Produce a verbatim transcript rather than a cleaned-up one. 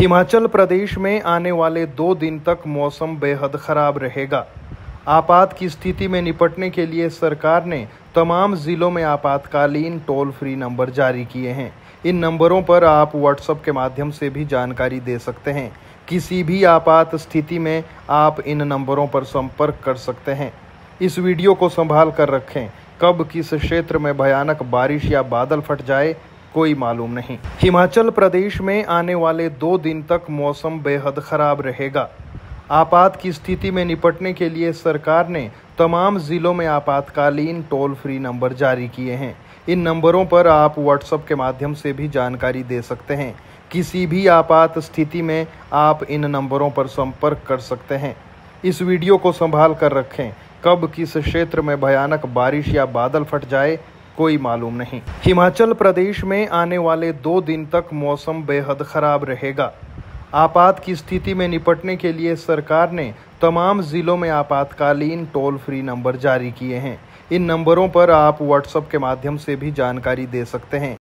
हिमाचल प्रदेश में आने वाले दो दिन तक मौसम बेहद खराब रहेगा। आपात की स्थिति में निपटने के लिए सरकार ने तमाम ज़िलों में आपातकालीन टोल फ्री नंबर जारी किए हैं। इन नंबरों पर आप व्हाट्सएप के माध्यम से भी जानकारी दे सकते हैं। किसी भी आपात स्थिति में आप इन नंबरों पर संपर्क कर सकते हैं। इस वीडियो को संभाल कर रखें। कब किस क्षेत्र में भयानक बारिश या बादल फट जाए कोई मालूम नहीं। हिमाचल प्रदेश में आने वाले दो दिन तक मौसम बेहद खराब रहेगा। आपात की स्थिति में निपटने के लिए सरकार ने तमाम ज़िलों में आपातकालीन टोल फ्री नंबर जारी किए हैं। इन नंबरों पर आप व्हाट्सएप के माध्यम से भी जानकारी दे सकते हैं। किसी भी आपात स्थिति में आप इन नंबरों पर संपर्क कर सकते हैं। इस वीडियो को संभाल कर रखें। कब किस क्षेत्र में भयानक बारिश या बादल फट जाए कोई मालूम नहीं। हिमाचल प्रदेश में आने वाले दो दिन तक मौसम बेहद खराब रहेगा। आपात की स्थिति में निपटने के लिए सरकार ने तमाम ज़िलों में आपातकालीन टोल फ्री नंबर जारी किए हैं। इन नंबरों पर आप व्हाट्सएप के माध्यम से भी जानकारी दे सकते हैं।